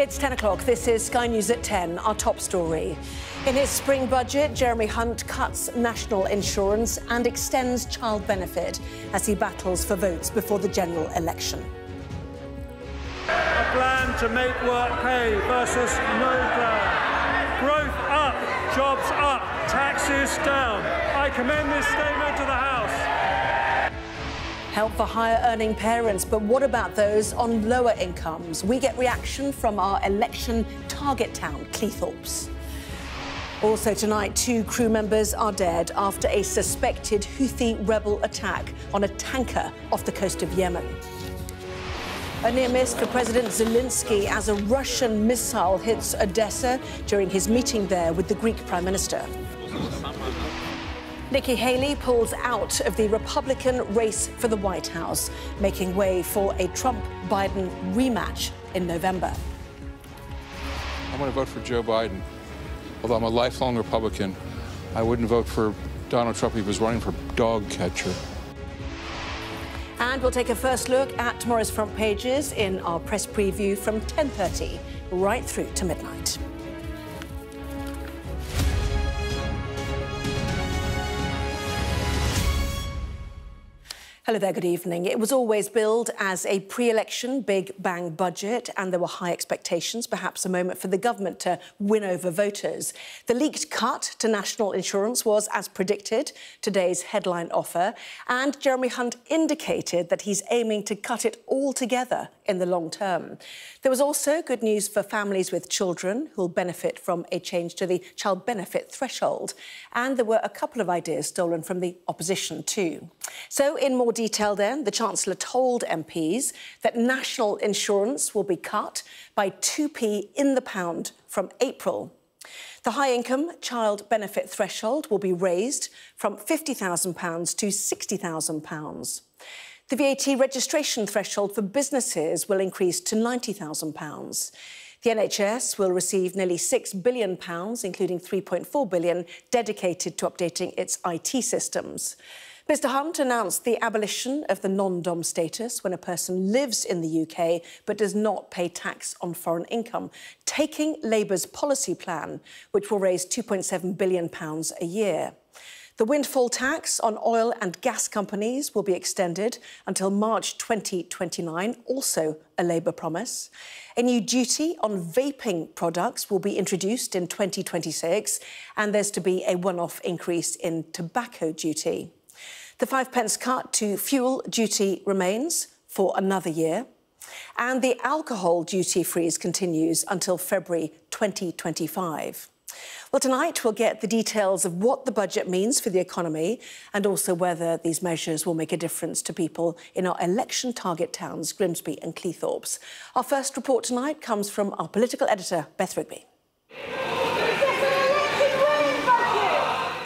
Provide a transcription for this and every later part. It's 10 o'clock. This is Sky News at 10, our top story. In his spring budget, Jeremy Hunt cuts national insurance and extends child benefit as he battles for votes before the general election. A plan to make work pay versus no plan. Growth up, jobs up, taxes down. I commend this statement to the House. Help for higher-earning parents, but what about those on lower incomes? We get reaction from our election target town, Cleethorpes. Also tonight, two crew members are dead after a suspected Houthi rebel attack on a tanker off the coast of Yemen. A near miss for President Zelensky as a Russian missile hits Odessa during his meeting there with the Greek Prime Minister. Nikki Haley pulls out of the Republican race for the White House, making way for a Trump-Biden rematch in November. I'm going to vote for Joe Biden. Although I'm a lifelong Republican, I wouldn't vote for Donald Trump if he was running for dog catcher. And we'll take a first look at tomorrow's front pages in our press preview from 10:30 right through to midnight. Hello there, good evening. It was always billed as a pre-election Big Bang budget, and there were high expectations, perhaps a moment for the government to win over voters. The leaked cut to national insurance was, as predicted, today's headline offer, and Jeremy Hunt indicated that he's aiming to cut it all together in the long term. There was also good news for families with children who'll benefit from a change to the child benefit threshold, and there were a couple of ideas stolen from the opposition too. So, in more detail then, the Chancellor told MPs that national insurance will be cut by 2p in the pound from April. The high-income child benefit threshold will be raised from £50,000 to £60,000. The VAT registration threshold for businesses will increase to £90,000. The NHS will receive nearly £6 billion, including £3.4 billion dedicated to updating its IT systems. Mr Hunt announced the abolition of the non-DOM status when a person lives in the UK but does not pay tax on foreign income, taking Labour's policy plan, which will raise £2.7 billion a year. The windfall tax on oil and gas companies will be extended until March 2029, also a Labour promise. A new duty on vaping products will be introduced in 2026, and there's to be a one-off increase in tobacco duty. The 5p cut to fuel duty remains for another year, and the alcohol duty freeze continues until February 2025. Well, tonight we'll get the details of what the budget means for the economy and also whether these measures will make a difference to people in our election target towns, Grimsby and Cleethorpes. Our first report tonight comes from our political editor, Beth Rigby.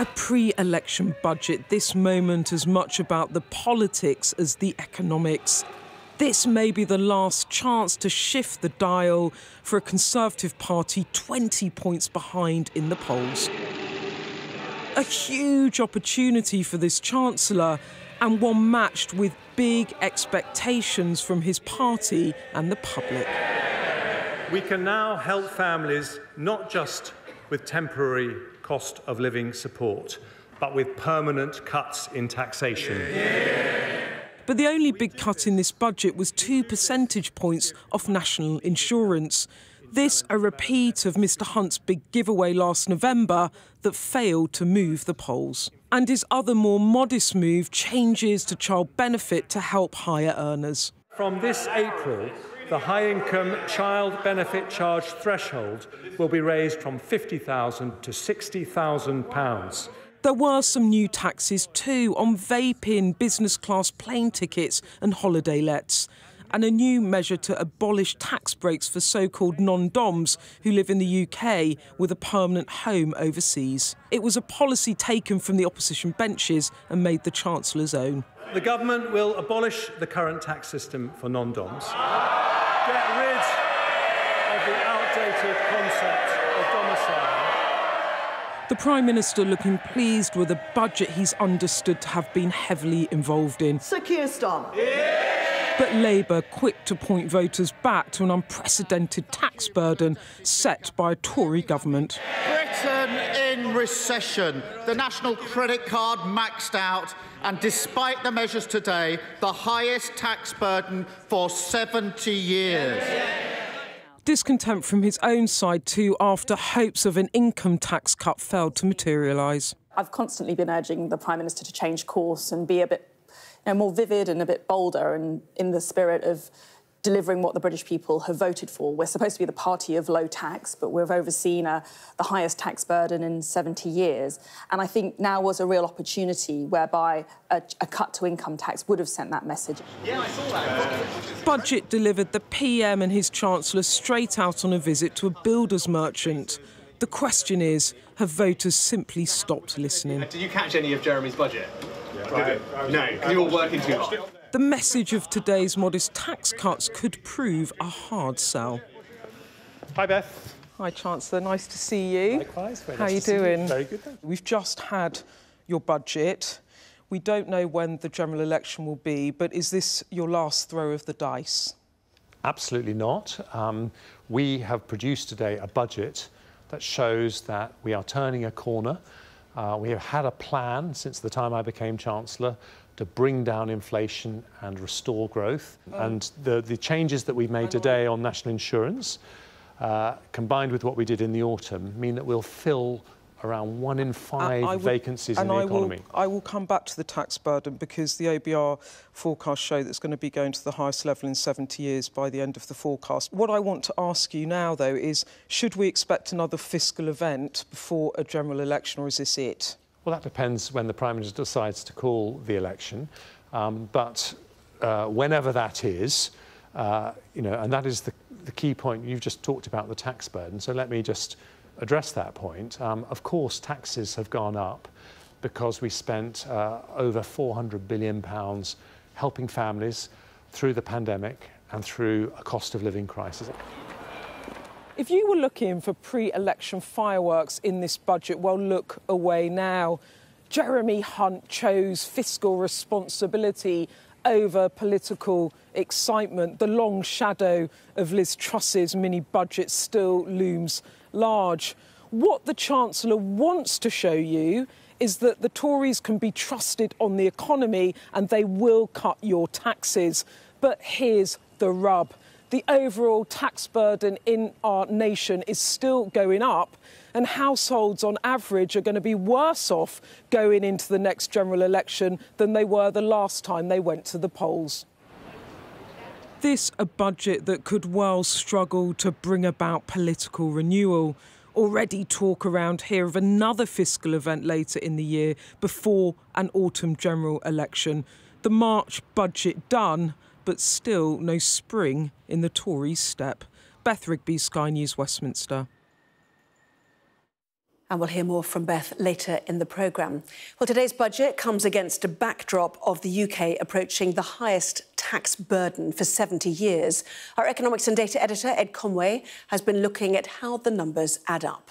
A pre-election budget, this moment as much about the politics as the economics. This may be the last chance to shift the dial for a Conservative Party 20 points behind in the polls. A huge opportunity for this Chancellor, and one matched with big expectations from his party and the public. We can now help families not just with temporary cost of living support, but with permanent cuts in taxation. Yeah. But the only big cut in this budget was 2 percentage points off national insurance. This a repeat of Mr Hunt's big giveaway last November that failed to move the polls. And his other more modest move, changes to child benefit to help higher earners. From this April, the high-income child benefit charge threshold will be raised from £50,000 to £60,000. There were some new taxes too on vaping, business-class plane tickets and holiday lets, and a new measure to abolish tax breaks for so-called non-DOMs who live in the UK with a permanent home overseas. It was a policy taken from the opposition benches and made the Chancellor's own. The government will abolish the current tax system for non-DOMs. Get rid of the outdated concept of domicile. The Prime Minister looking pleased with a budget he's understood to have been heavily involved in. Sir Keir Starmer. Yeah. but Labour quick to point voters back to an unprecedented tax burden set by a Tory government. Britain in recession, the national credit card maxed out, and despite the measures today, the highest tax burden for 70 years. Discontent from his own side too, after hopes of an income tax cut failed to materialise. I've constantly been urging the Prime Minister to change course and be a bit more vivid and a bit bolder, and in the spirit of delivering what the British people have voted for. We're supposed to be the party of low tax, but we've overseen the highest tax burden in 70 years. And I think now was a real opportunity whereby a cut to income tax would have sent that message. Yeah, I saw that. Budget delivered, the PM and his Chancellor straight out on a visit to a builder's merchant. The question is, have voters simply stopped listening? Did you catch any of Jeremy's budget? Yeah, right. No, because you were working too hard. The message of today's modest tax cuts could prove a hard sell. Hi, Beth. Hi, Chancellor. Nice to see you. Likewise. How are you doing? Very good. We've just had your budget. We don't know when the general election will be, but is this your last throw of the dice? Absolutely not. We have produced today a budget that shows that we are turning a corner. We have had a plan since the time I became Chancellor to bring down inflation and restore growth. And the changes that we've made today on national insurance, combined with what we did in the autumn, mean that we'll fill around 1 in 5 vacancies in the economy. I will come back to the tax burden, because the OBR forecasts show that's going to be going to the highest level in 70 years by the end of the forecast. What I want to ask you now, though, is should we expect another fiscal event before a general election, or is this it? Well, that depends when the Prime Minister decides to call the election. But whenever that is, you know, and that is the key point. You've just talked about the tax burden, so let me just address that point. Of course, taxes have gone up because we spent over £400 billion helping families through the pandemic and through a cost of living crisis. If you were looking for pre-election fireworks in this budget, well, look away now. Jeremy Hunt chose fiscal responsibility over political excitement. The long shadow of Liz Truss's mini-budget still looms large. What the Chancellor wants to show you is that the Tories can be trusted on the economy and they will cut your taxes. But here's the rub. The overall tax burden in our nation is still going up, and households on average are going to be worse off going into the next general election than they were the last time they went to the polls. This a budget that could well struggle to bring about political renewal. Already talk around here of another fiscal event later in the year before an autumn general election. The March budget done, but still no spring in the Tories' step. Beth Rigby, Sky News, Westminster. And we'll hear more from Beth later in the programme. Well, today's budget comes against a backdrop of the UK approaching the highest tax burden for 70 years. Our economics and data editor, Ed Conway, has been looking at how the numbers add up.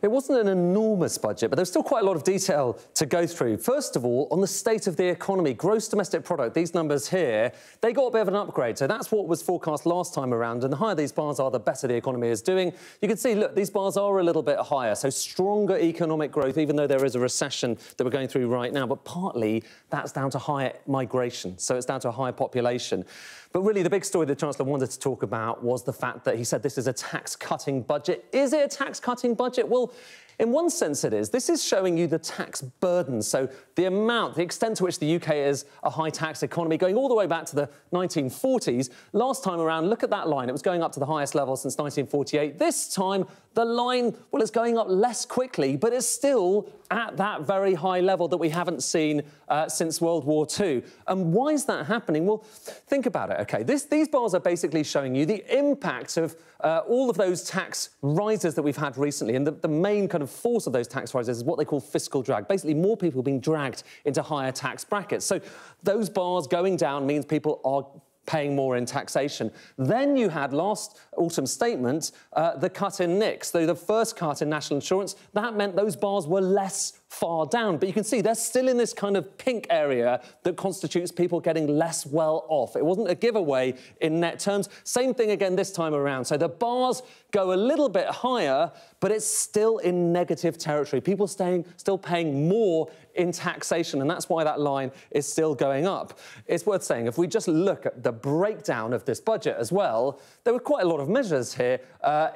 It wasn't an enormous budget, but there's still quite a lot of detail to go through. First of all, on the state of the economy, gross domestic product, these numbers here, they got a bit of an upgrade. So that's what was forecast last time around. And the higher these bars are, the better the economy is doing. You can see, look, these bars are a little bit higher. So stronger economic growth, even though there is a recession that we're going through right now. But partly that's down to higher migration. So it's down to a higher population. But really, the big story the Chancellor wanted to talk about was the fact that he said this is a tax-cutting budget. Is it a tax-cutting budget? Well, in one sense it is. This is showing you the tax burden, so the amount, the extent to which the UK is a high-tax economy, going all the way back to the 1940s. Last time around, look at that line. It was going up to the highest level since 1948. This time, the line, well, it's going up less quickly, but it's still at that very high level that we haven't seen since World War II. And why is that happening? Well, think about it, OK? These bars are basically showing you the impact of all of those tax rises that we've had recently. And the main kind of force of those tax rises is what they call fiscal drag. Basically, more people being dragged into higher tax brackets. So those bars going down means people are paying more in taxation. Then you had last autumn's statement, the cut in NICs, so the first cut in national insurance. That meant those bars were less far down. But you can see they're still in this kind of pink area that constitutes people getting less well off. It wasn't a giveaway in net terms. Same thing again this time around. So the bars go a little bit higher, but it's still in negative territory. People still paying more in taxation, and that's why that line is still going up. It's worth saying, if we just look at the breakdown of this budget as well, there were quite a lot of measures here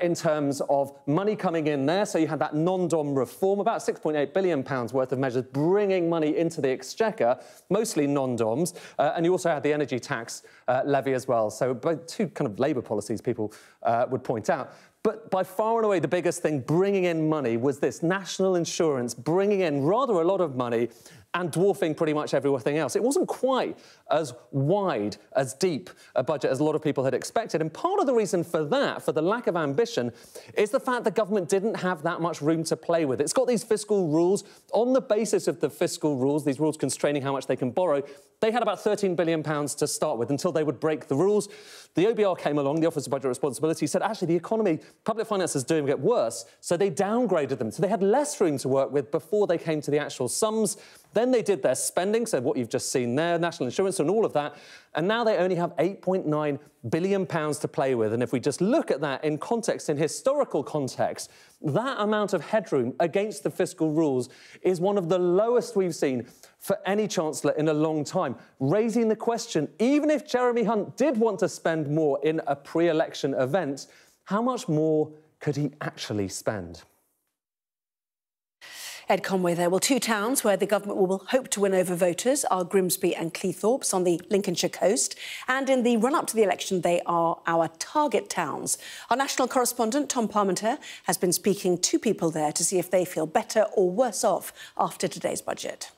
in terms of money coming in there. So you had that non-DOM reform, about £6.8 billion worth of measures bringing money into the exchequer, mostly non-DOMs, and you also had the energy tax levy as well. So both two kind of Labour policies people would point out. But by far and away, the biggest thing bringing in money was this national insurance, bringing in rather a lot of money and dwarfing pretty much everything else. It wasn't quite as wide, as deep a budget as a lot of people had expected. And part of the reason for that, for the lack of ambition, is the fact the government didn't have that much room to play with. It's got these fiscal rules. On the basis of the fiscal rules, these rules constraining how much they can borrow, they had about £13 billion to start with until they would break the rules. The OBR came along, the Office of Budget Responsibility, said, actually, the economy, public finance is doing it worse, so they downgraded them. So they had less room to work with before they came to the actual sums. Then they did their spending, so what you've just seen there, national insurance and all of that, and now they only have £8.9 billion to play with. And if we just look at that in context, in historical context, that amount of headroom against the fiscal rules is one of the lowest we've seen for any chancellor in a long time, raising the question, even if Jeremy Hunt did want to spend more in a pre-election event, how much more could he actually spend? Ed Conway there. Well, two towns where the government will hope to win over voters are Grimsby and Cleethorpes on the Lincolnshire coast. And in the run-up to the election, they are our target towns. Our national correspondent, Tom Parmenter, has been speaking to people there to see if they feel better or worse off after today's budget.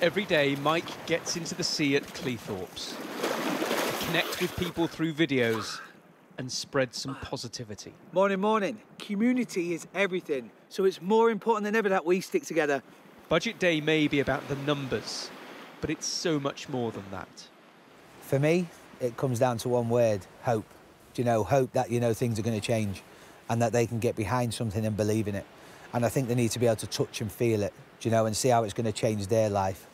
Every day, Mike gets into the sea at Cleethorpes to connect with people through videos and spread some positivity. Morning, morning. Community is everything, so it's more important than ever that we stick together. Budget day may be about the numbers, but it's so much more than that. For me, it comes down to one word, hope. Do you know, hope that, you know, things are going to change and that they can get behind something and believe in it. And I think they need to be able to touch and feel it, do you know, and see how it's going to change their life.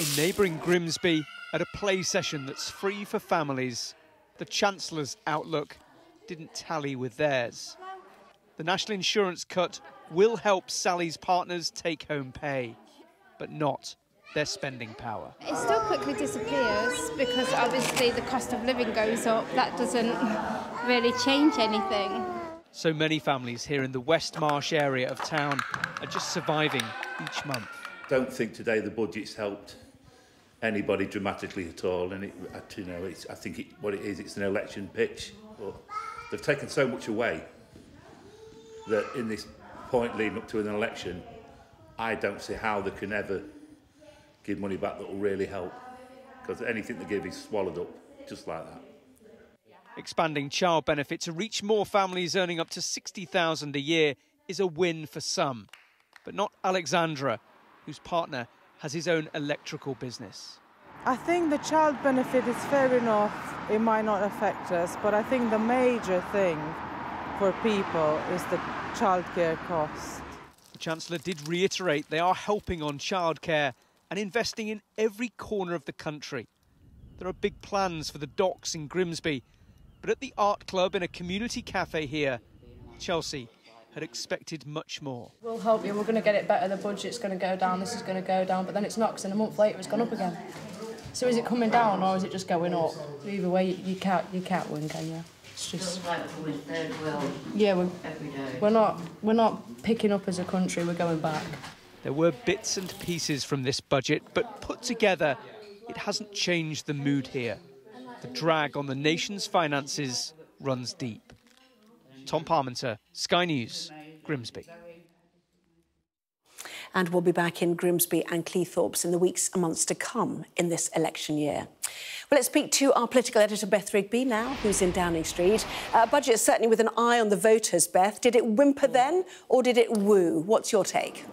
In neighbouring Grimsby, at a play session that's free for families, the Chancellor's outlook didn't tally with theirs. The national insurance cut will help Sally's partners take home pay, but not their spending power. It still quickly disappears because obviously the cost of living goes up. That doesn't really change anything. So many families here in the West Marsh area of town are just surviving each month. I don't think today the budget's helped anybody dramatically at all, and it, you know, I think what it is, it's an election pitch. But they've taken so much away that in this point leading up to an election, I don't see how they can ever give money back that will really help, because anything they give is swallowed up just like that. Expanding child benefit to reach more families earning up to £60,000 a year is a win for some, but not Alexandra, whose partner has his own electrical business. I think the child benefit is fair enough. It might not affect us, but I think the major thing for people is the childcare cost. The Chancellor did reiterate they are helping on childcare and investing in every corner of the country. There are big plans for the docks in Grimsby, but at the art club in a community cafe here, Chelsea had expected much more. We'll help you, we're going to get it better, the budget's going to go down, this is going to go down, but then it's not, because then a month later it's gone up again. So is it coming down or is it just going up? Either way, you can't win, can you? It's just... Yeah, we're not picking up as a country, we're going back. There were bits and pieces from this budget, but put together, it hasn't changed the mood here. The drag on the nation's finances runs deep. Tom Parmenter, Sky News, Grimsby. And we'll be back in Grimsby and Cleethorpes in the weeks and months to come in this election year. Well, let's speak to our political editor, Beth Rigby, now, who's in Downing Street. Budget is certainly with an eye on the voters, Beth. Did it whimper then, or did it woo? What's your take?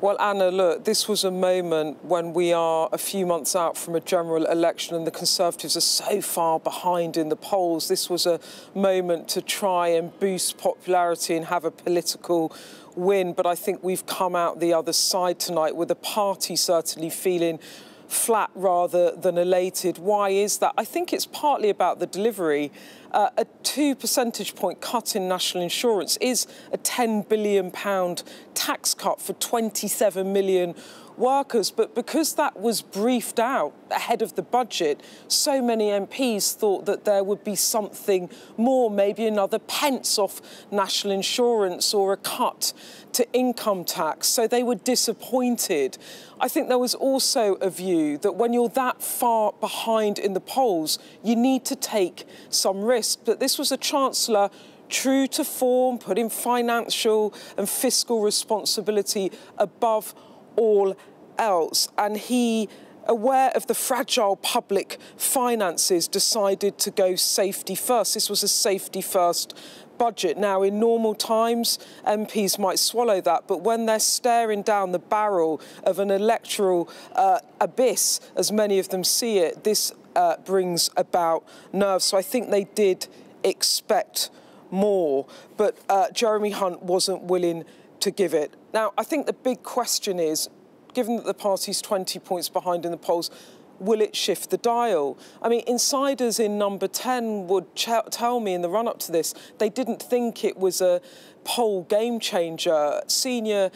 Well, Anna, look, this was a moment when we are a few months out from a general election and the Conservatives are so far behind in the polls. This was a moment to try and boost popularity and have a political win. But I think we've come out the other side tonight with the party certainly feeling flat rather than elated. Why is that? I think it's partly about the delivery. A 2 percentage point cut in national insurance is a £10 billion tax cut for 27 million workers. But because that was briefed out ahead of the budget, so many MPs thought that there would be something more, maybe another pence off national insurance or a cut to income tax. So they were disappointed. I think there was also a view that when you're that far behind in the polls, you need to take some risk. But this was a chancellor true to form, putting financial and fiscal responsibility above all else, and he, aware of the fragile public finances, decided to go safety first. This was a safety first budget. Now, in normal times, MPs might swallow that, but when they're staring down the barrel of an electoral abyss, as many of them see it, this brings about nerves. So I think they did expect more, but Jeremy Hunt wasn't willing to give it. Now, I think the big question is, given that the party's 20 points behind in the polls, will it shift the dial? I mean, insiders in Number 10 would tell me in the run-up to this, they didn't think it was a poll game-changer. Senior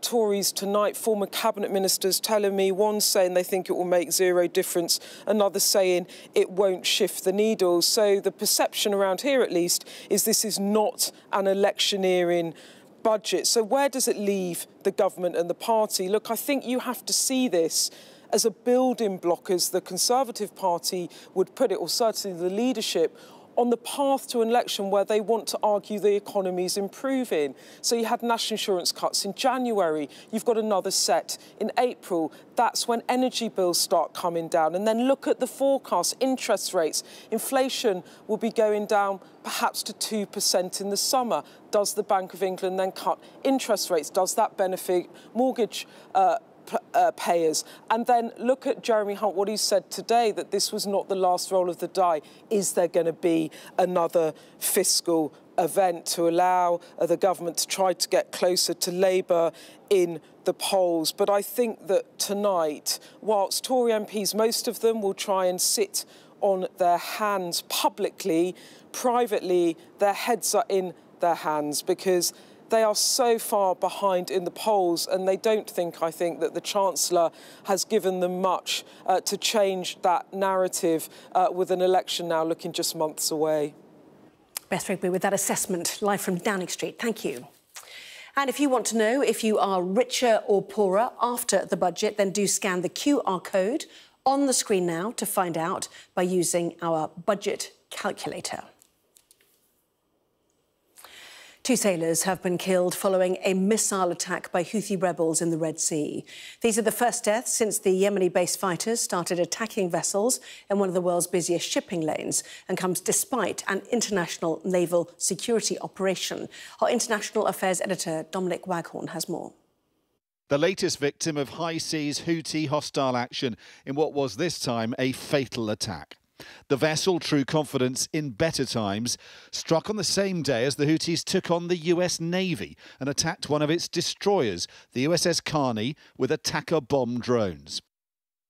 Tories tonight, former cabinet ministers telling me, one saying they think it will make zero difference, another saying it won't shift the needle. So the perception around here, at least, is this is not an electioneering budget. So where does it leave the government and the party? Look, I think you have to see this as a building block, as the Conservative Party would put it, or certainly the leadership, on the path to an election where they want to argue the economy's improving. So you had national insurance cuts in January. You've got another set in April. That's when energy bills start coming down. And then look at the forecast, interest rates. Inflation will be going down perhaps to 2% in the summer. Does the Bank of England then cut interest rates? Does that benefit mortgage payers? And then look at Jeremy Hunt, what he said today, that this was not the last roll of the die. Is there going to be another fiscal event to allow the government to try to get closer to Labour in the polls? But I think that tonight, whilst Tory MPs, most of them will try and sit on their hands publicly, privately, their heads are in their hands because they are so far behind in the polls, and they don't think, I think, that the Chancellor has given them much to change that narrative with an election now looking just months away. Beth Rigby with that assessment, live from Downing Street. Thank you. And if you want to know if you are richer or poorer after the budget, then do scan the QR code on the screen now to find out by using our budget calculator. Two sailors have been killed following a missile attack by Houthi rebels in the Red Sea. These are the first deaths since the Yemeni-based fighters started attacking vessels in one of the world's busiest shipping lanes, and comes despite an international naval security operation. Our international affairs editor, Dominic Waghorn, has more. The latest victim of high seas Houthi hostile action in what was this time a fatal attack. The vessel, True Confidence in Better Times, struck on the same day as the Houthis took on the US Navy and attacked one of its destroyers, the USS Kearney, with attacker bomb drones.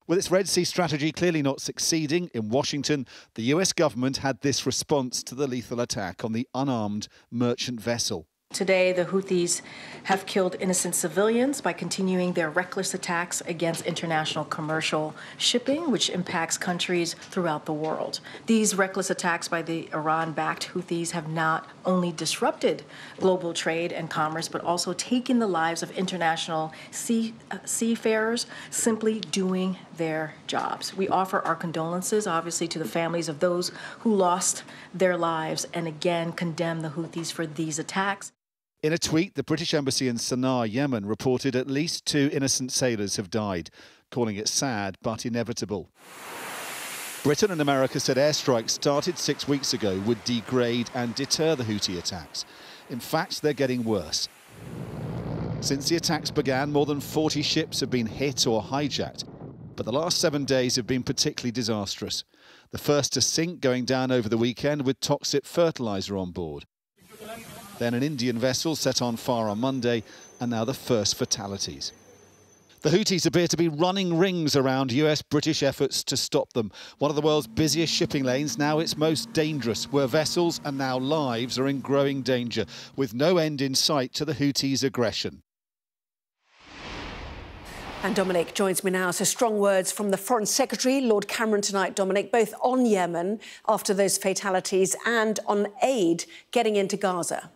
With its Red Sea strategy clearly not succeeding in Washington, the US government had this response to the lethal attack on the unarmed merchant vessel. Today, the Houthis have killed innocent civilians by continuing their reckless attacks against international commercial shipping, which impacts countries throughout the world. These reckless attacks by the Iran-backed Houthis have not only disrupted global trade and commerce, but also taken the lives of international seafarers simply doing their jobs. We offer our condolences, obviously, to the families of those who lost their lives, and again condemn the Houthis for these attacks. In a tweet, the British Embassy in Sana'a, Yemen, reported at least 2 innocent sailors have died, calling it sad but inevitable. Britain and America said airstrikes started 6 weeks ago would degrade and deter the Houthi attacks. In fact, they're getting worse. Since the attacks began, more than 40 ships have been hit or hijacked, but the last 7 days have been particularly disastrous. The first to sink going down over the weekend with toxic fertiliser on board. Then an Indian vessel set on fire on Monday, and now the first fatalities. The Houthis appear to be running rings around US-British efforts to stop them. One of the world's busiest shipping lanes, now its most dangerous, where vessels and now lives are in growing danger, with no end in sight to the Houthis' aggression. And Dominic joins me now. So strong words from the Foreign Secretary, Lord Cameron, tonight, Dominic, both on Yemen after those fatalities and on aid getting into Gaza.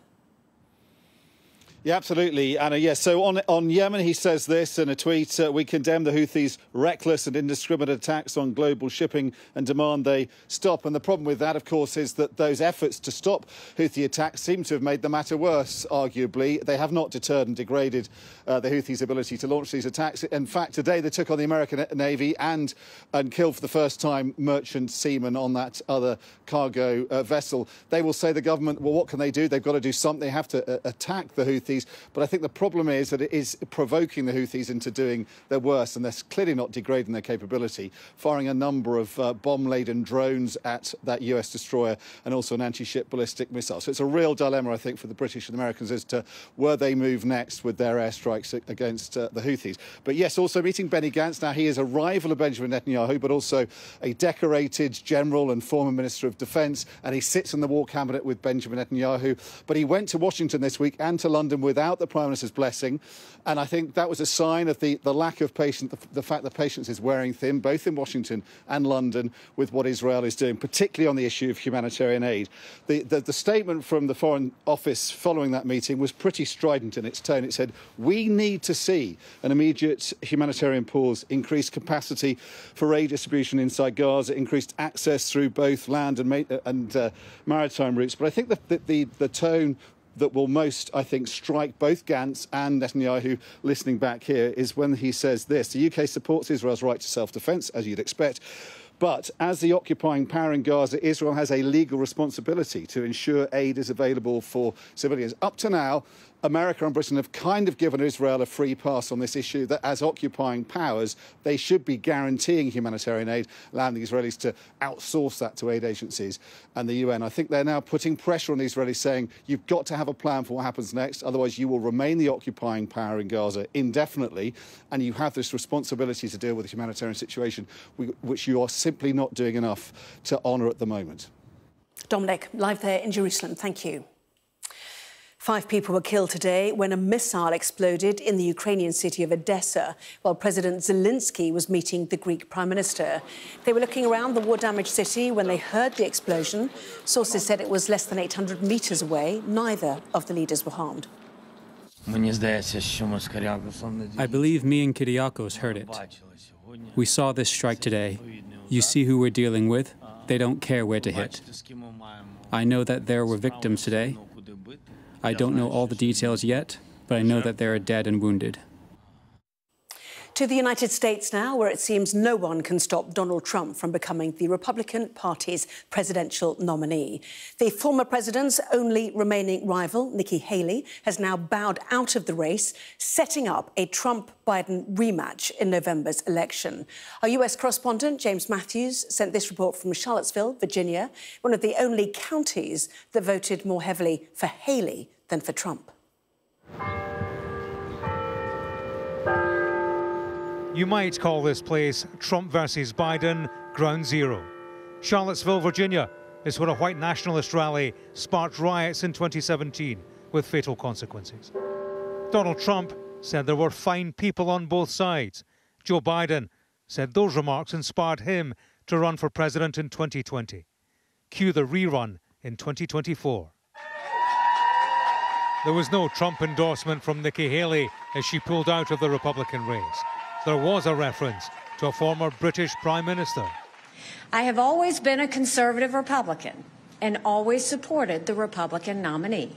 Yeah, absolutely, Anna. Yes, so on Yemen, he says this in a tweet: we condemn the Houthis' reckless and indiscriminate attacks on global shipping and demand they stop. And the problem with that, of course, is that those efforts to stop Houthi attacks seem to have made the matter worse, arguably. They have not deterred and degraded the Houthis' ability to launch these attacks. In fact, today they took on the American Navy and killed for the first time merchant seamen on that other cargo vessel. They will say, the government, well, what can they do? They've got to do something. They have to attack the Houthis. But I think the problem is that it is provoking the Houthis into doing their worst, and they're clearly not degrading their capability, firing a number of bomb-laden drones at that US destroyer and also an anti-ship ballistic missile. So it's a real dilemma, I think, for the British and the Americans as to where they move next with their airstrikes against the Houthis. But yes, also meeting Benny Gantz. Now, he is a rival of Benjamin Netanyahu, but also a decorated general and former Minister of Defence, and he sits in the War Cabinet with Benjamin Netanyahu. But he went to Washington this week and to London without the Prime Minister's blessing, and I think that was a sign of the lack of patience, the fact that patience is wearing thin, both in Washington and London, with what Israel is doing, particularly on the issue of humanitarian aid. The statement from the Foreign Office following that meeting was pretty strident in its tone. It said, we need to see an immediate humanitarian pause, increased capacity for aid distribution inside Gaza, increased access through both land and maritime routes. But I think the tone that will most, I think, strike both Gantz and Netanyahu listening back here is when he says this: the UK supports Israel's right to self-defence, as you'd expect, but as the occupying power in Gaza, Israel has a legal responsibility to ensure aid is available for civilians. Up to now, America and Britain have kind of given Israel a free pass on this issue, that as occupying powers, they should be guaranteeing humanitarian aid, allowing the Israelis to outsource that to aid agencies and the UN. I think they're now putting pressure on the Israelis, saying, you've got to have a plan for what happens next, otherwise you will remain the occupying power in Gaza indefinitely, and you have this responsibility to deal with the humanitarian situation, which you are simply not doing enough to honour at the moment. Dominic, live there in Jerusalem. Thank you. 5 people were killed today when a missile exploded in the Ukrainian city of Odessa while President Zelensky was meeting the Greek Prime Minister. They were looking around the war-damaged city when they heard the explosion. Sources said it was less than 800 metres away. Neither of the leaders were harmed. I believe me and Kyriakos heard it. We saw this strike today. You see who we're dealing with. They don't care where to hit. I know that there were victims today. I don't know all the details yet, but I know that there are dead and wounded. To the United States now, where it seems no one can stop Donald Trump from becoming the Republican Party's presidential nominee. The former president's only remaining rival, Nikki Haley, has now bowed out of the race, setting up a Trump-Biden rematch in November's election. Our US correspondent, James Matthews, sent this report from Charlottesville, Virginia, one of the only counties that voted more heavily for Haley than for Trump. You might call this place Trump versus Biden ground zero. Charlottesville, Virginia is where a white nationalist rally sparked riots in 2017 with fatal consequences. Donald Trump said there were fine people on both sides. Joe Biden said those remarks inspired him to run for president in 2020. Cue the rerun in 2024. There was no Trump endorsement from Nikki Haley as she pulled out of the Republican race. There was a reference to a former British Prime Minister. I have always been a conservative Republican and always supported the Republican nominee.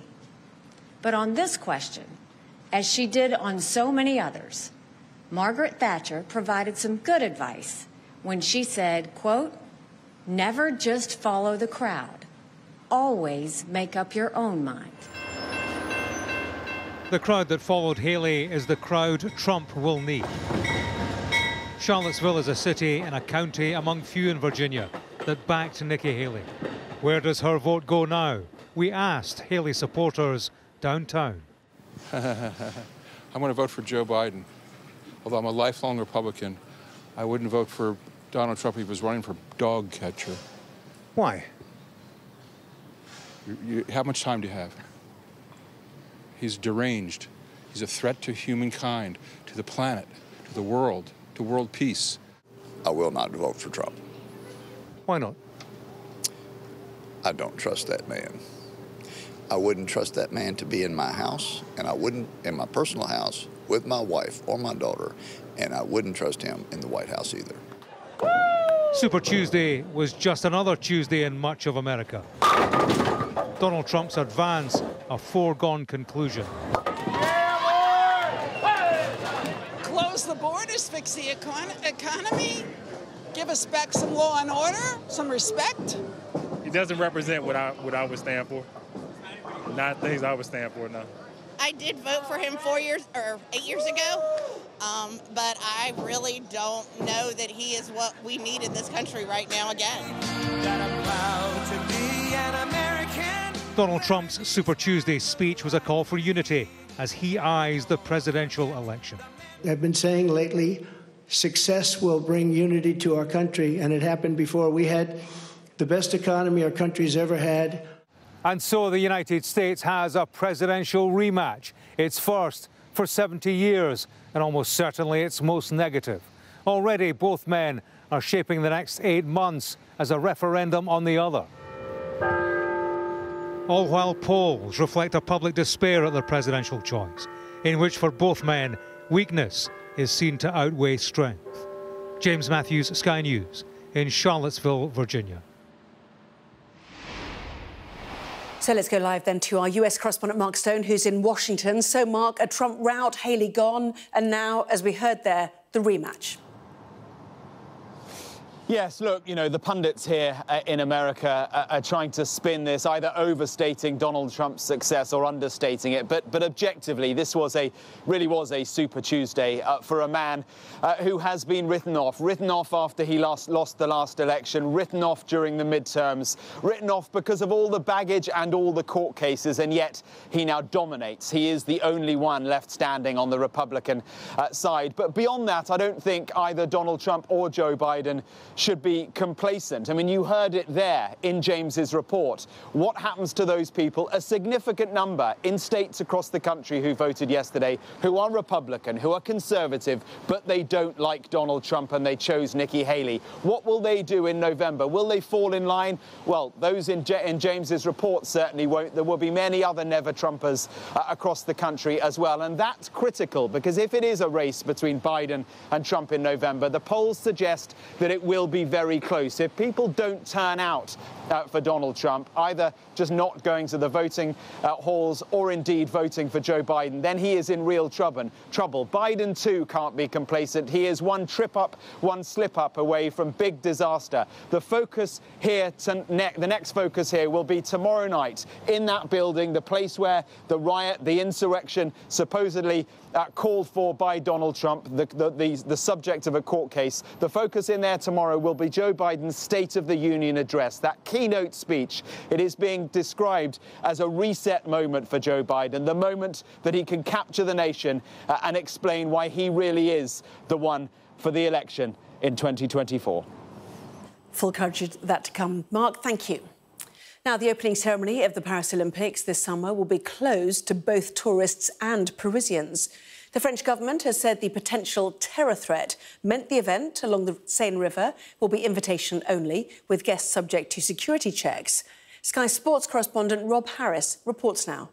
But on this question, as she did on so many others, Margaret Thatcher provided some good advice when she said, quote, never just follow the crowd. Always make up your own mind. The crowd that followed Haley is the crowd Trump will need. Charlottesville is a city and a county among few in Virginia that backed Nikki Haley. Where does her vote go now? We asked Haley supporters downtown. I'm going to vote for Joe Biden. Although I'm a lifelong Republican, I wouldn't vote for Donald Trump if he was running for dog catcher. Why? How much time do you have? He's deranged. He's a threat to humankind, to the planet, to world peace. I will not vote for Trump. Why not? I don't trust that man. I wouldn't trust that man to be in my house, and I wouldn't in my personal house with my wife or my daughter, and I wouldn't trust him in the White House either. Super Tuesday was just another Tuesday in much of America. Donald Trump's advance, a foregone conclusion. Yeah, close the borders, fix the economy, give us back some law and order, some respect. He doesn't represent what I would stand for. Not things I would stand for, no. I did vote for him 8 years ago, but I really don't know that he is what we need in this country right now again. Donald Trump's Super Tuesday speech was a call for unity as he eyes the presidential election. I've been saying lately, success will bring unity to our country, and it happened before. We had the best economy our country's ever had. And so the United States has a presidential rematch. Its first for 70 years, and almost certainly its most negative. Already, both men are shaping the next 8 months as a referendum on the other. All while polls reflect a public despair at their presidential choice, in which, for both men, weakness is seen to outweigh strength. James Matthews, Sky News, in Charlottesville, Virginia. So let's go live then to our US correspondent Mark Stone, who's in Washington. So, Mark, a Trump rout, Haley gone, and now, as we heard there, the rematch. Yes, look, you know, the pundits here in America are trying to spin this, either overstating Donald Trump's success or understating it. But objectively, this was really was a Super Tuesday for a man who has been written off after he lost the last election, written off during the midterms, written off because of all the baggage and all the court cases. And yet he now dominates. He is the only one left standing on the Republican side. But beyond that, I don't think either Donald Trump or Joe Biden should be complacent. I mean, you heard it there in James's report. What happens to those people, a significant number in states across the country who voted yesterday, who are Republican, who are conservative, but they don't like Donald Trump and they chose Nikki Haley. What will they do in November? Will they fall in line? Well, those in James's report certainly won't. There will be many other never-Trumpers across the country as well. And that's critical, because if it is a race between Biden and Trump in November, the polls suggest that it will be very close. If people don't turn out for Donald Trump, either just not going to the voting halls or indeed voting for Joe Biden, then he is in real trouble. Biden, too, can't be complacent. He is one trip up, one slip up away from big disaster. The focus here, the next focus here will be tomorrow night in that building, the place where the riot, the insurrection supposedly called for by Donald Trump, the subject of a court case. The focus in there tomorrow will be Joe Biden's State of the Union address, that keynote speech. It is being described as a reset moment for Joe Biden, the moment that he can capture the nation and explain why he really is the one for the election in 2024. Full coverage of that to come. Mark, thank you. Now, the opening ceremony of the Paris Olympics this summer will be closed to both tourists and Parisians. The French government has said the potential terror threat meant the event along the Seine River will be invitation only, with guests subject to security checks. Sky Sports correspondent Rob Harris reports now.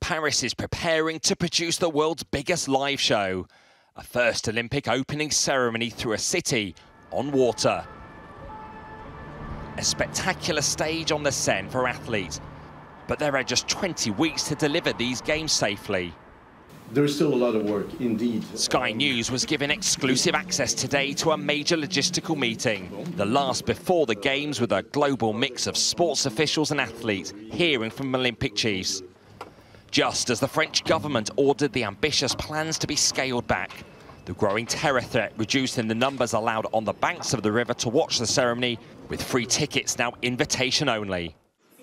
Paris is preparing to produce the world's biggest live show, a first Olympic opening ceremony through a city on water. A spectacular stage on the Seine for athletes, but there are just 20 weeks to deliver these games safely. There is still a lot of work, indeed. Sky News was given exclusive access today to a major logistical meeting, the last before the Games, with a global mix of sports officials and athletes hearing from Olympic chiefs. just as the French government ordered the ambitious plans to be scaled back. The growing terror threat reducing the numbers allowed on the banks of the river to watch the ceremony, with free tickets now invitation only.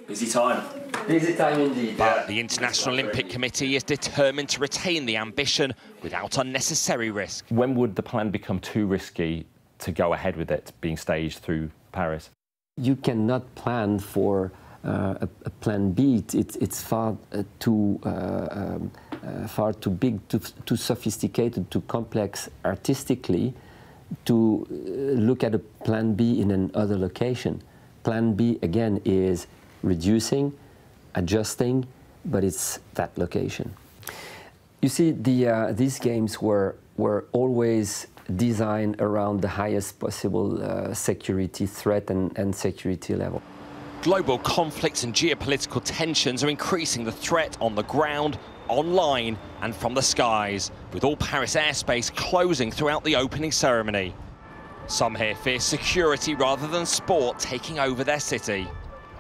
Busy time. Busy time indeed. But the International Olympic Committee is determined to retain the ambition without unnecessary risk. When would the plan become too risky to go ahead with it being staged through Paris? You cannot plan for a plan B. It's far too far too big, too sophisticated, too complex artistically to look at a plan B in another location. Plan B, again, is reducing, adjusting, but it's that location. You see, these games were always designed around the highest possible security threat and security level. Global conflicts and geopolitical tensions are increasing the threat on the ground, online and from the skies, with all Paris airspace closing throughout the opening ceremony. Some here fear security rather than sport taking over their city.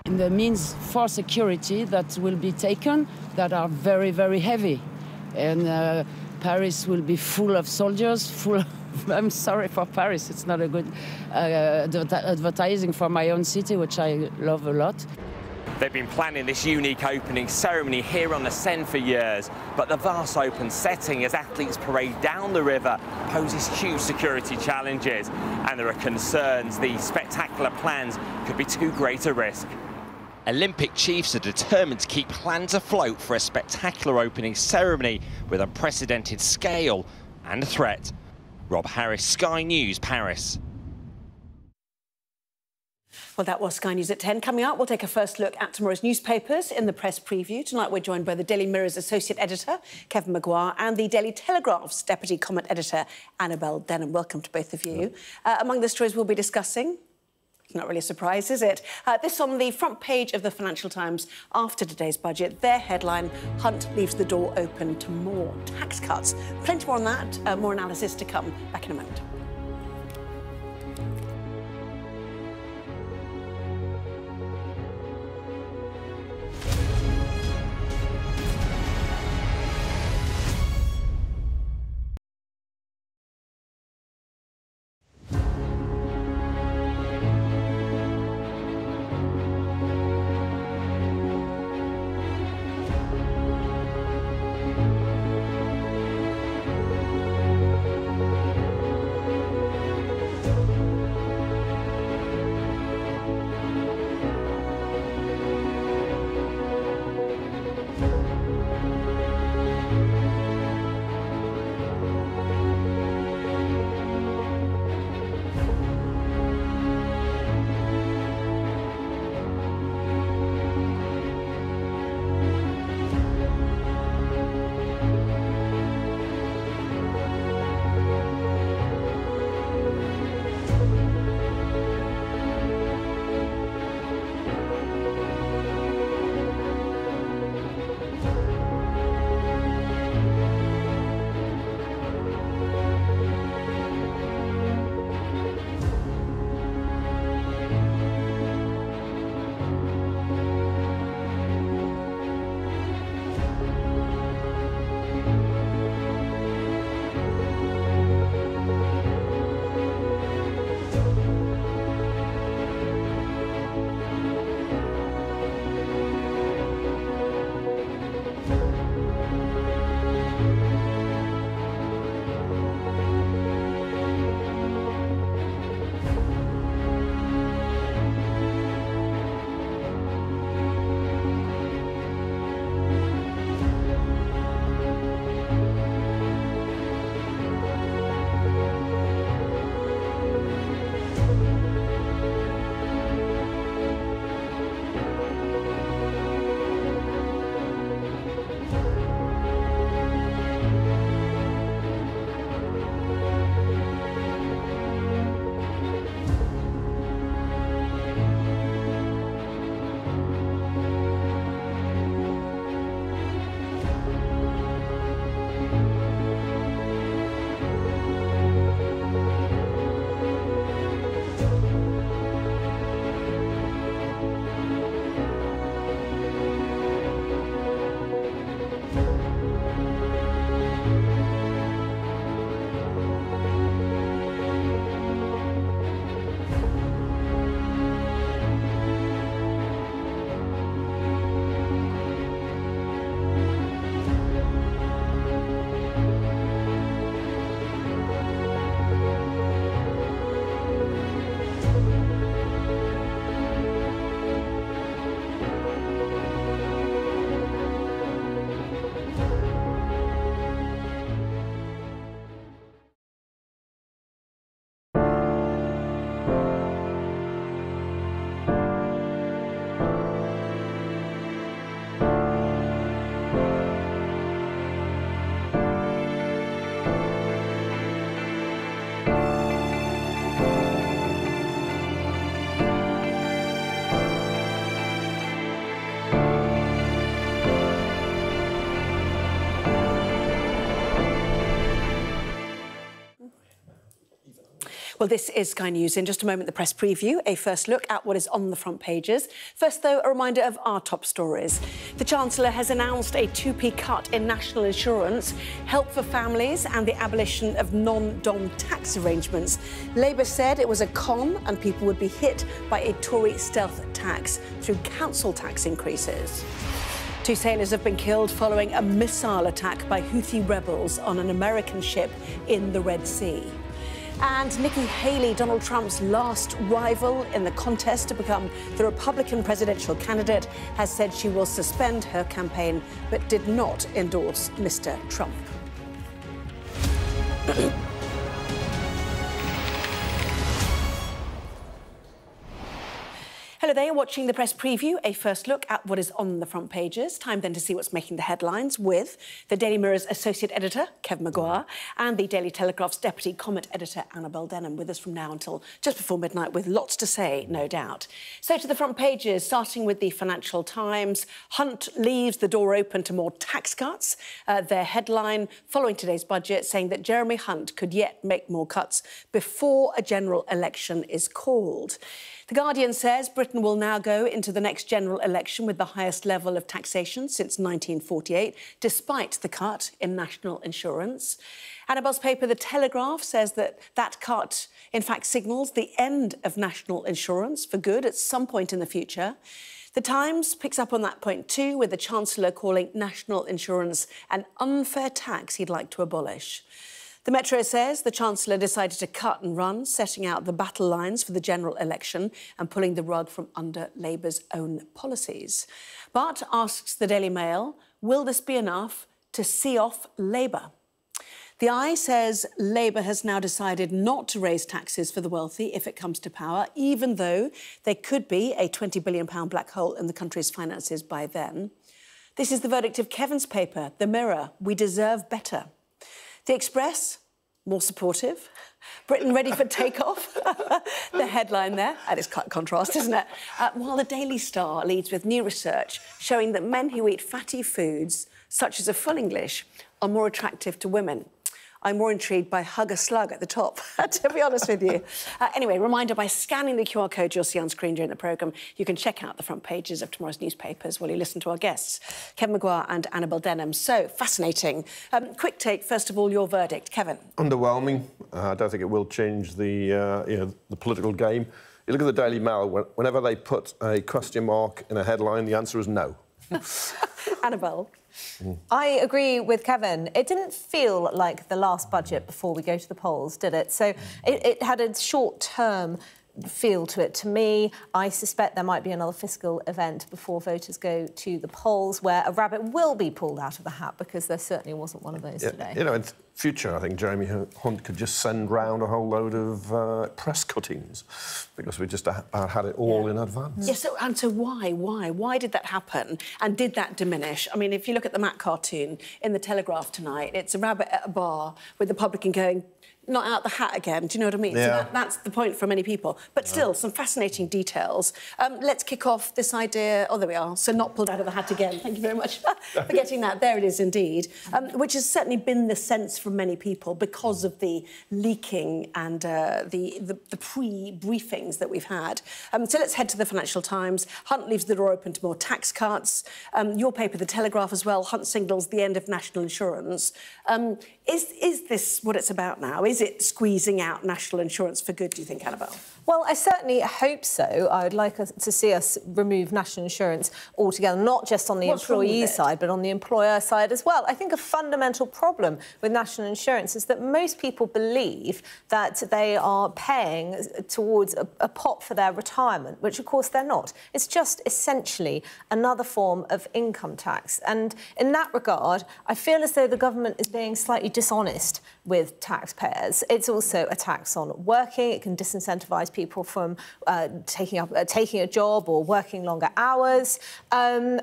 And the means for security that will be taken that are very, very heavy. And Paris will be full of soldiers, full of... I'm sorry for Paris, it's not a good advertising for my own city, which I love a lot. They've been planning this unique opening ceremony here on the Seine for years, but the vast open setting as athletes parade down the river poses huge security challenges, and there are concerns the spectacular plans could be too great a risk. Olympic chiefs are determined to keep plans afloat for a spectacular opening ceremony with unprecedented scale and threat. Rob Harris, Sky News, Paris. Well, that was Sky News at 10. Coming up, we'll take a first look at tomorrow's newspapers in the press preview. Tonight, we're joined by the Daily Mirror's associate editor, Kevin Maguire, and the Daily Telegraph's deputy comment editor, Annabelle Denham. Welcome to both of you. Among the stories we'll be discussing... Not really a surprise, is it? This on the front page of the Financial Times after today's budget. Their headline, Hunt leaves the door open to more tax cuts. Plenty more on that, more analysis to come. Back in a moment. Well, this is Sky News. In just a moment, the press preview, a first look at what is on the front pages. First, though, a reminder of our top stories. The Chancellor has announced a 2p cut in national insurance, help for families and the abolition of non-DOM tax arrangements. Labour said it was a con and people would be hit by a Tory stealth tax through council tax increases. Two sailors have been killed following a missile attack by Houthi rebels on an American ship in the Red Sea. And Nikki Haley, Donald Trump's last rival in the contest to become the Republican presidential candidate, has said she will suspend her campaign but did not endorse Mr. Trump. Hello there, you're watching the press preview, a first look at what is on the front pages. Time then to see what's making the headlines with the Daily Mirror's associate editor, Kevin Maguire, and the Daily Telegraph's deputy comment editor, Annabelle Denham, with us from now until just before midnight, with lots to say, no doubt. So to the front pages, starting with the Financial Times. Hunt leaves the door open to more tax cuts. Their headline following today's budget saying that Jeremy Hunt could yet make more cuts before a general election is called. The Guardian says Britain will now go into the next general election with the highest level of taxation since 1948, despite the cut in national insurance. Annabelle's paper, The Telegraph, says that that cut, in fact, signals the end of national insurance for good at some point in the future. The Times picks up on that point too, with the Chancellor calling national insurance an unfair tax he'd like to abolish. The Metro says the Chancellor decided to cut and run, setting out the battle lines for the general election and pulling the rug from under Labour's own policies. But, asks the Daily Mail, will this be enough to see off Labour? The Eye says Labour has now decided not to raise taxes for the wealthy if it comes to power, even though there could be a £20 billion black hole in the country's finances by then. This is the verdict of Kevin's paper, The Mirror, We Deserve Better. The Express, more supportive. Britain ready for takeoff. The headline there, that is quite contrast, isn't it? While the Daily Star leads with new research showing that men who eat fatty foods, such as a full English, are more attractive to women. I'm more intrigued by Hug a Slug at the top, to be honest with you. Anyway, reminder, by scanning the QR code you'll see on screen during the programme, you can check out the front pages of tomorrow's newspapers while you listen to our guests, Kevin Maguire and Annabelle Denham. So, fascinating. Quick take, first of all, your verdict. Kevin? Underwhelming. I don't think it will change the political game. You look at the Daily Mail, whenever they put a question mark in a headline, the answer is no. Annabelle? I agree with Kevin. It didn't feel like the last budget before we go to the polls, did it? So it had a short-term feel to it. To me, I suspect there might be another fiscal event before voters go to the polls where a rabbit will be pulled out of the hat, because there certainly wasn't one of those today. You know, in future, I think Jeremy Hunt could just send round a whole load of press cuttings, because we just had it all in advance. Yeah, so, and so why did that happen? And did that diminish? I mean, if you look at the Matt cartoon in The Telegraph tonight, it's a rabbit at a bar with the publican going, not out the hat again, do you know what I mean? Yeah. So that's the point for many people. But still, some fascinating details. Let's kick off this idea... Oh, there we are. So not pulled out of the hat again. Thank you very much for getting that. There it is indeed. Which has certainly been the sense from many people because of the leaking and the pre-briefings that we've had. So let's head to the Financial Times. Hunt leaves the door open to more tax cuts. Your paper, The Telegraph, as well. Hunt signals the end of national insurance. Is this what it's about now? Is it squeezing out national insurance for good, do you think, Annabelle? Well, I certainly hope so. I would like to see us remove national insurance altogether, not just on the employee side, but on the employer side as well. I think a fundamental problem with national insurance is that most people believe that they are paying towards a pot for their retirement, which, of course, they're not. It's just essentially another form of income tax. And in that regard, I feel as though the government is being slightly dishonest with taxpayers. It's also a tax on working. It can disincentivise people from taking a job or working longer hours. And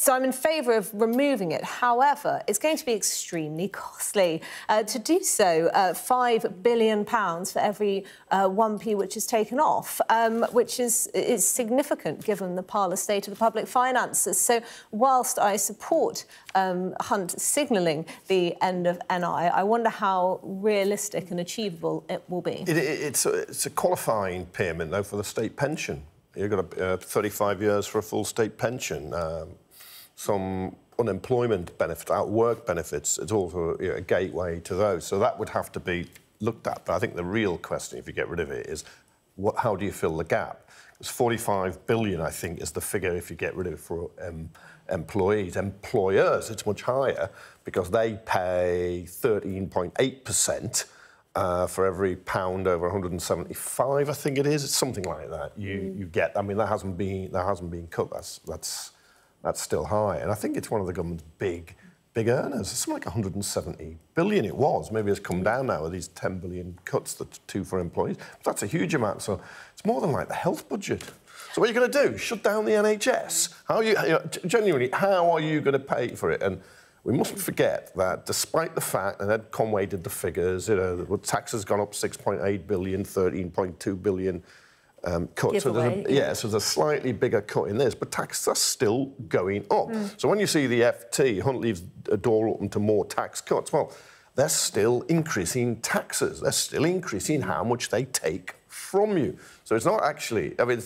So I'm in favour of removing it. However, it's going to be extremely costly to do so. £5 billion for every 1p which is taken off, which is significant given the parlor state of the public finances. So whilst I support Hunt signalling the end of NI, I wonder how realistic and achievable it will be. It's a qualifying payment, though, for the state pension. You've got 35 years for a full state pension, some unemployment benefits, out-work benefits. It's also a gateway to those. So that would have to be looked at. But I think the real question, if you get rid of it, is how do you fill the gap? It's 45 billion, I think, is the figure if you get rid of it for employees. Employers, it's much higher because they pay 13.8%. For every pound over 175, I think it is, it's something like that. You get. I mean, that hasn't been cut. That's still high, and I think it's one of the government's big earners. It's something like 170 billion. It was. Maybe it's come down now with these 10 billion cuts, the two for employees. But that's a huge amount. So it's more than like the health budget. So what are you going to do? Shut down the NHS? How are genuinely? How are you going to pay for it? And we mustn't forget that, despite the fact, and Ed Conway did the figures, the tax has gone up 6.8 billion, 13.2 billion cut. So there's a slightly bigger cut in this, but taxes are still going up. So when you see the FT, Hunt leaves a door open to more tax cuts, well, they're still increasing taxes. They're still increasing how much they take from you. So it's not actually, I mean,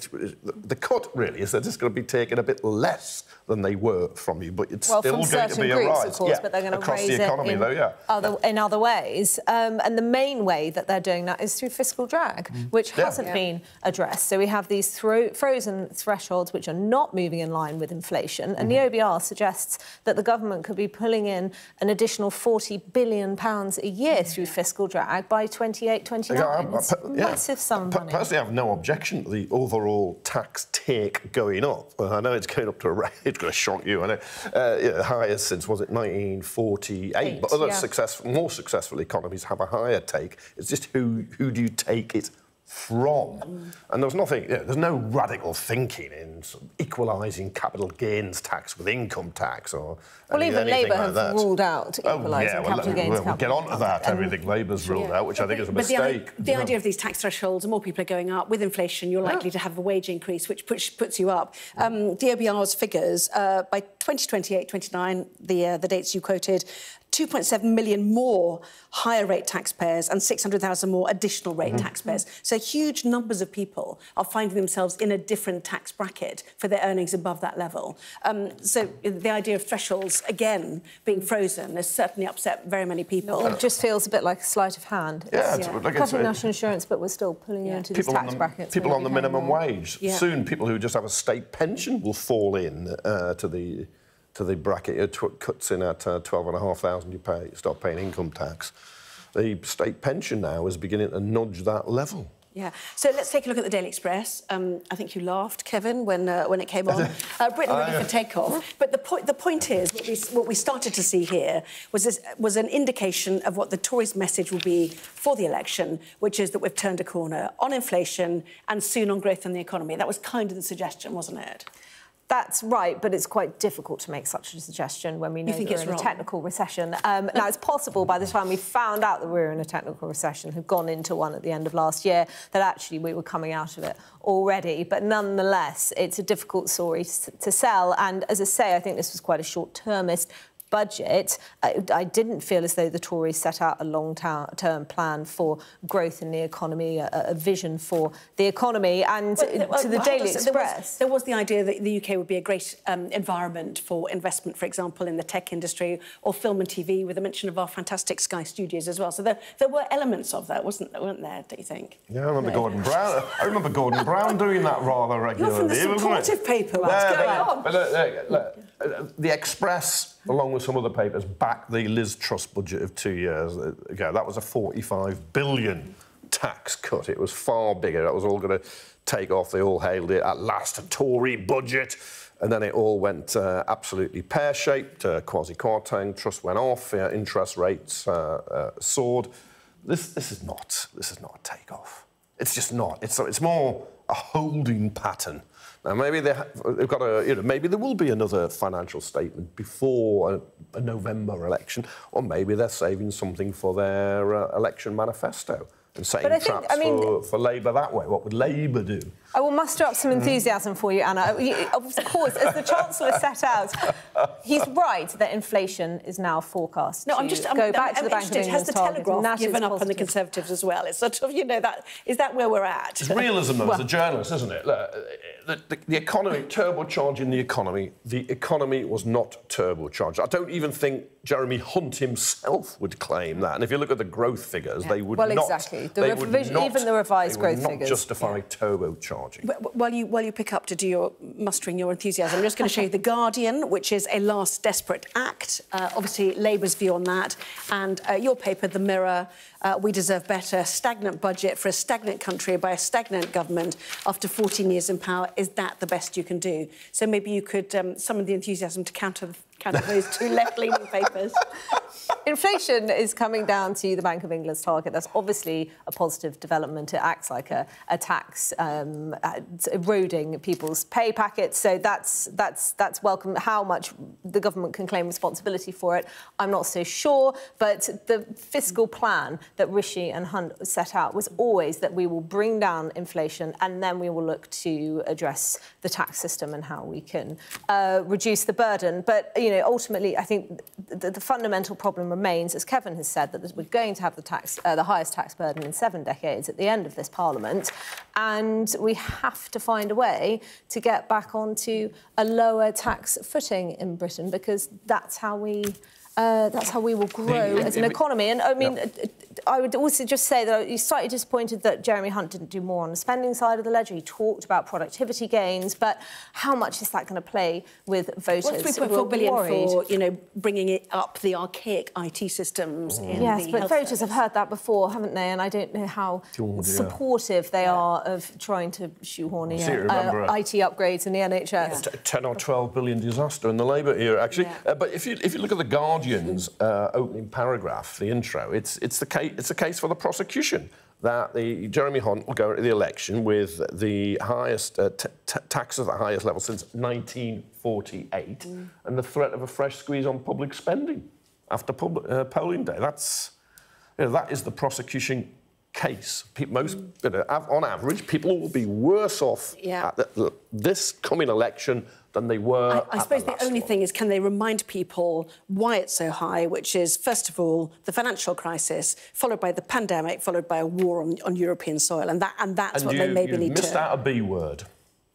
the cut really is they're just going to be taking a bit less than they were from you, but it's still going to be a rise. Of course, yeah, but they're going to raise the economy, in other ways. And the main way that they're doing that is through fiscal drag, which hasn't been addressed. So we have these frozen thresholds which are not moving in line with inflation, and the OBR suggests that the government could be pulling in an additional £40 billion a year through fiscal drag by 28, 29. Massive sum of money. Personally, I have no objection to the overall tax take going up. Well, I know it's going up to a rate, it's going to shock you, I know. The highest since, was it 1948? But other more successful economies have a higher take. It's just who do you take it from? And there's nothing, there's no radical thinking in sort of equalising capital gains tax with income tax or even Labour have ruled out equalising capital gains tax. We'll get on to that. Everything Labour's ruled out, which I think is a mistake. The idea of these tax thresholds, more people are going up. With inflation, you're likely to have a wage increase, which puts you up. DOBR's figures, by 2028, 29, the dates you quoted, 2.7 million more higher rate taxpayers and 600,000 more additional rate taxpayers. So huge numbers of people are finding themselves in a different tax bracket for their earnings above that level. So the idea of thresholds, again, being frozen has certainly upset very many people. It just feels a bit like a sleight of hand. It's cutting national insurance, but we're still pulling you into these tax brackets. People on the minimum wage. Soon, people who just have a state pension will fall in to the bracket. It cuts in at 12,500, you stop paying income tax. The state pension now is beginning to nudge that level. Yeah, so let's take a look at the Daily Express. I think you laughed, Kevin, when it came on. Britain ready for takeoff. But the point is, what we started to see here was an indication of what the Tories' message will be for the election, which is that we've turned a corner on inflation and soon on growth in the economy. That was kind of the suggestion, wasn't it? That's right, but it's quite difficult to make such a suggestion when we know that we're in a technical recession. Now, it's possible by the time we found out that we were in a technical recession, had gone into one at the end of last year, that actually we were coming out of it already. But nonetheless, it's a difficult story to sell. And as I say, I think this was quite a short-termist budget. I didn't feel as though the Tories set out a long-term plan for growth in the economy, a vision for the economy. And to the Daily Express, there was the idea that the UK would be a great environment for investment, for example, in the tech industry or film and TV, with a mention of our fantastic Sky Studios as well. So there were elements of that, weren't there? Do you think? Yeah, I remember Gordon Brown. I remember Gordon Brown doing that rather regularly. You're from the supportive paper. The Express, along with some other papers, backed the Liz Truss budget of 2 years ago. That was a 45 billion tax cut. It was far bigger. That was all going to take off. They all hailed it. At last, a Tory budget. And then it all went absolutely pear-shaped, quasi-quartang. Truss went off. Interest rates soared. This is not a takeoff. It's just not. It's more a holding pattern Now, maybe they've got a, you know, maybe there will be another financial statement before a November election, or maybe they're saving something for their election manifesto and setting traps for Labour that way. What would Labour do? I will muster up some enthusiasm for you, Anna. Of course, as the Chancellor set out, he's right that inflation is now forecast. No, I'm just back to the Bank of England's has the Telegraph given up on the Conservatives as well? It's sort of, you know, that is that where we're at? It's realism as a journalist, isn't it? Look, the economy, turbocharging the economy. The economy was not turbocharged. I don't even think Jeremy Hunt himself would claim that. And if you look at the growth figures, they would not. Well, exactly. Even the revised growth figures. They would not justify turbocharging. While you pick up to do your mustering your enthusiasm, I'm just going to show you The Guardian, which is a last desperate act. Obviously, Labour's view on that, and your paper, The Mirror, We Deserve Better, stagnant budget for a stagnant country by a stagnant government after 14 years in power. Is that the best you can do? So maybe you could summon the enthusiasm to counter those two left-leaning papers. Inflation is coming down to the Bank of England's target. That's obviously a positive development. It acts like a tax, eroding people's pay packets. So that's welcome. How much the government can claim responsibility for it, I'm not so sure. But the fiscal plan that Rishi and Hunt set out was always that we will bring down inflation and then we will look to address the tax system and how we can reduce the burden. But, you know, ultimately, I think the fundamental problem remains, as Kevin has said, that we're going to have the highest tax burden in 7 decades at the end of this Parliament, and we have to find a way to get back onto a lower tax footing in Britain, because that's how we will grow as an economy. And I mean, I would also just say that I was slightly disappointed that Jeremy Hunt didn't do more on the spending side of the ledger. He talked about productivity gains, but how much is that going to play with voters? Well, it's 3.4 billion for, you know, bringing it up the archaic IT systems. Yes, but voters have heard that before, haven't they? And I don't know how supportive they are of trying to shoehorn IT upgrades in the NHS. A 10 or 12 billion disaster in the Labour era, actually. But if you look at The Guardian's opening paragraph, the intro, it's a case for the prosecution that the Jeremy Hunt will go into the election with the highest tax at the highest level since 1948, and the threat of a fresh squeeze on public spending after polling day. That's, you know, that is the prosecution case. Most, you know, on average, people will be worse off at this coming election than they were. I suppose the only thing is, can they remind people why it's so high, which is, first of all, the financial crisis, followed by the pandemic, followed by a war on European soil, and that's what they maybe need to... missed out a B word.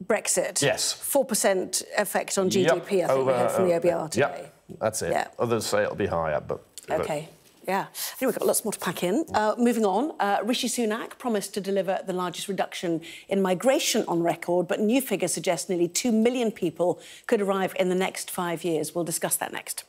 Brexit. Yes. 4% effect on GDP, I think we heard from the OBR today. Yep, that's it. Yep. Others say it'll be higher, but... OK. Yeah. Anyway, we've got lots more to pack in. Moving on, Rishi Sunak promised to deliver the largest reduction in migration on record, but new figures suggest nearly 2 million people could arrive in the next 5 years. We'll discuss that next.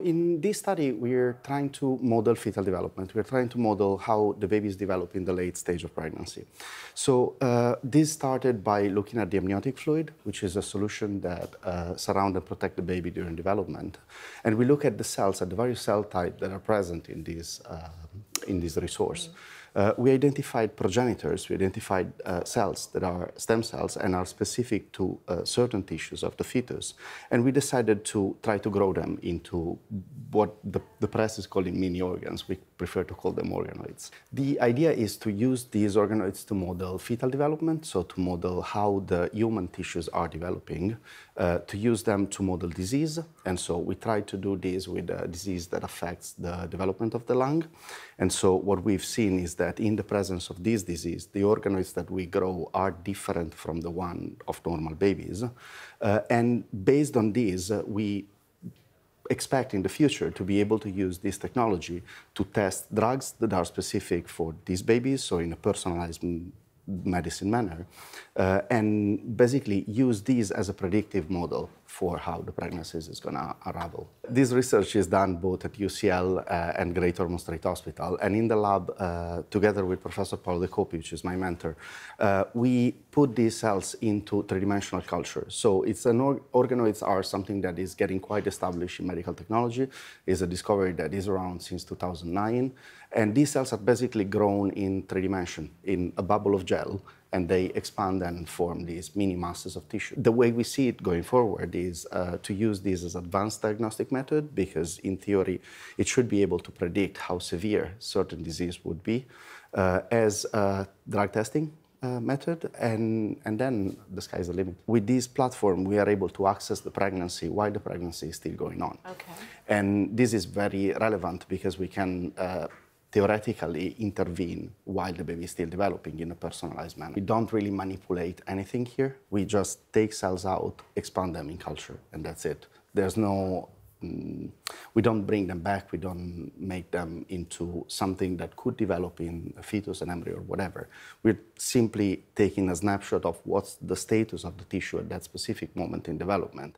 In this study, we're trying to model fetal development. We're trying to model how the babies develop in the late stage of pregnancy. So this started by looking at the amniotic fluid, which is a solution that surrounds and protects the baby during development. And we look at the cells, at the various cell types that are present in this resource. We identified progenitors, we identified cells that are stem cells and are specific to certain tissues of the fetus. And we decided to try to grow them into what the press is calling mini organs. We prefer to call them organoids. The idea is to use these organoids to model fetal development, so to model how the human tissues are developing, to use them to model disease. And so we try to do this with a disease that affects the development of the lung. And so what we've seen is that in the presence of this disease, the organoids that we grow are different from the one of normal babies. And based on this, we expect in the future to be able to use this technology to test drugs that are specific for these babies, so in a personalized medicine manner, and basically use these as a predictive model for how the pregnancy is going to unravel. This research is done both at UCL and Great Ormond Street Hospital, and in the lab, together with Professor Paul De Coppi, which is my mentor, we put these cells into three-dimensional culture. So it's an organoids are something that is getting quite established in medical technology. It's a discovery that is around since 2009, and these cells are basically grown in three dimensions, in a bubble of gel, and they expand and form these mini masses of tissue. The way we see it going forward is to use this as an advanced diagnostic method, because in theory, it should be able to predict how severe certain disease would be as a drug testing method, and then the sky's the limit. With this platform, we are able to access the pregnancy while the pregnancy is still going on. Okay. And this is very relevant because we can theoretically intervene while the baby is still developing in a personalized manner. We don't really manipulate anything here. We just take cells out, expand them in culture, and that's it. There's no, we don't bring them back, we don't make them into something that could develop in a fetus, an embryo, or whatever. We're simply taking a snapshot of what's the status of the tissue at that specific moment in development.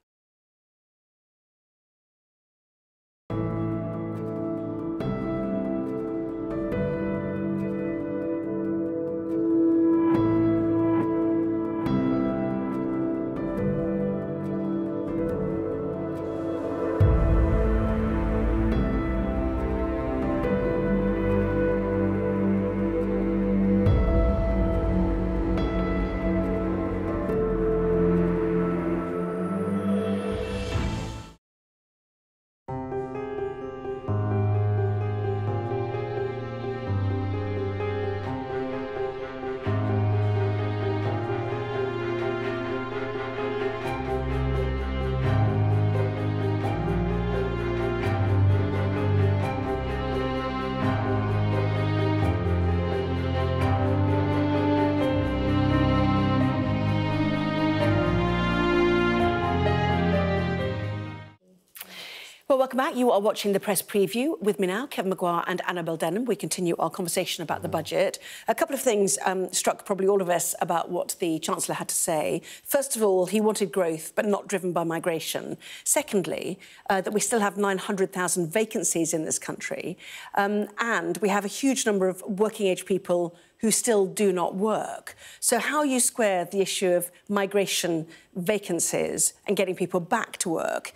Welcome back. You are watching The Press Preview. With me now, Kevin Maguire and Annabelle Denham. We continue our conversation about the budget. A couple of things struck probably all of us about what the Chancellor had to say. First of all, he wanted growth, but not driven by migration. Secondly, that we still have 900,000 vacancies in this country, and we have a huge number of working-age people who still do not work. So how you square the issue of migration, vacancies, and getting people back to work,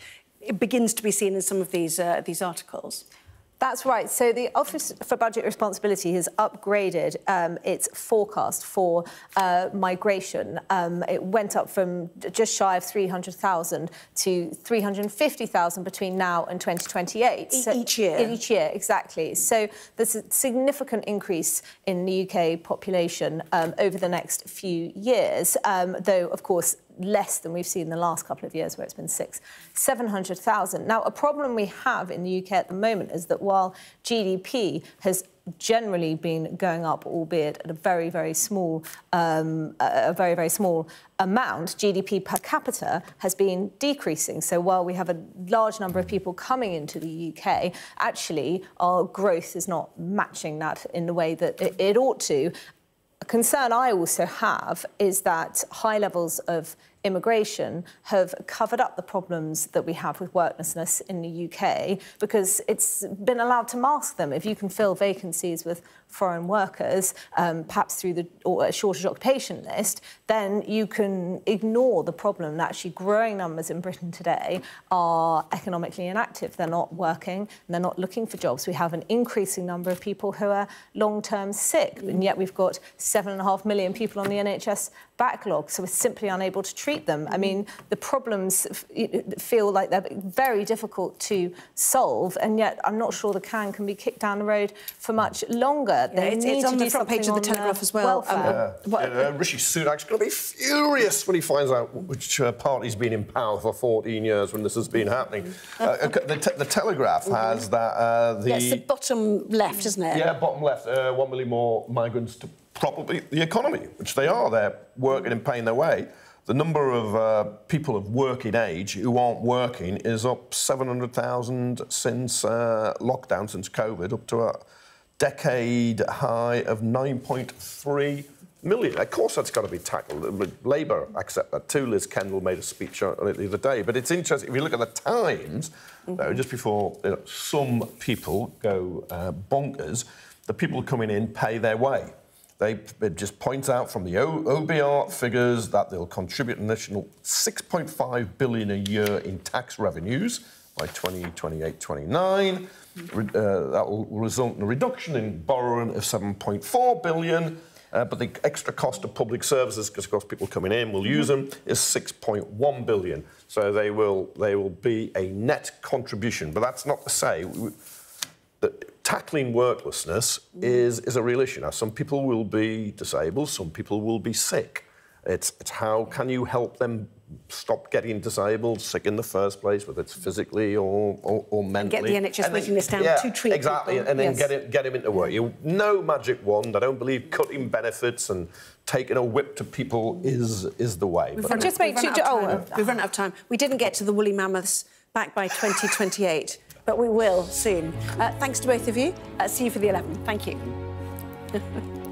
it begins to be seen in some of these articles. That's right. So the Office for Budget Responsibility has upgraded its forecast for migration. It went up from just shy of 300,000 to 350,000 between now and 2028. Each year? Each year, exactly. So there's a significant increase in the UK population over the next few years, though, of course, less than we've seen in the last couple of years, where it's been 700,000. Now, a problem we have in the UK at the moment is that while GDP has generally been going up, albeit at a very, very small amount, GDP per capita has been decreasing. So while we have a large number of people coming into the UK, actually our growth is not matching that in the way that it ought to. A concern I also have is that high levels of immigration have covered up the problems that we have with worklessness in the UK, because it's been allowed to mask them. If you can fill vacancies with foreign workers, perhaps through a shortage occupation list, then you can ignore the problem that actually growing numbers in Britain today are economically inactive. They're not working and they're not looking for jobs. We have an increasing number of people who are long-term sick, and yet we've got 7.5 million people on the NHS backlog, so we're simply unable to treat them. I mean, the problems feel like they're very difficult to solve, and yet I'm not sure the can be kicked down the road for much longer. Yeah, it's on the front page of the Telegraph as well. Rishi Sunak's going to be furious when he finds out which party's been in power for 14 years when this has been happening. The Telegraph has that... it's the bottom left, isn't it? Yeah, bottom left, 1 million more migrants to probably the economy, which they are. They're working and paying their way. The number of people of working age who aren't working is up 700,000 since lockdown, since COVID, up to a decade high of 9.3 million. Of course that's got to be tackled. Labour accept that too. Liz Kendall made a speech on it the other day. But it's interesting, if you look at the Times, just before some people go bonkers, the people coming in pay their way. They just point out from the OBR figures that they'll contribute an additional $6.5 billion a year in tax revenues by 2028-29. That will result in a reduction in borrowing of $7.4 billion, but the extra cost of public services, because of course people coming in will use them, is $6.1 billion. So they will be a net contribution. But that's not to say that tackling worklessness is a real issue. Now, some people will be disabled, some people will be sick. It's how can you help them stop getting disabled, sick in the first place, whether it's physically or mentally. And get the NHS waiting list down to treat exactly, people. And then get him into work. No magic wand. I don't believe cutting benefits and taking a whip to people is the way. We've run out of time. We didn't get to the woolly mammoths back by 2028, but we will soon. Thanks to both of you. See you for the 11th. Thank you.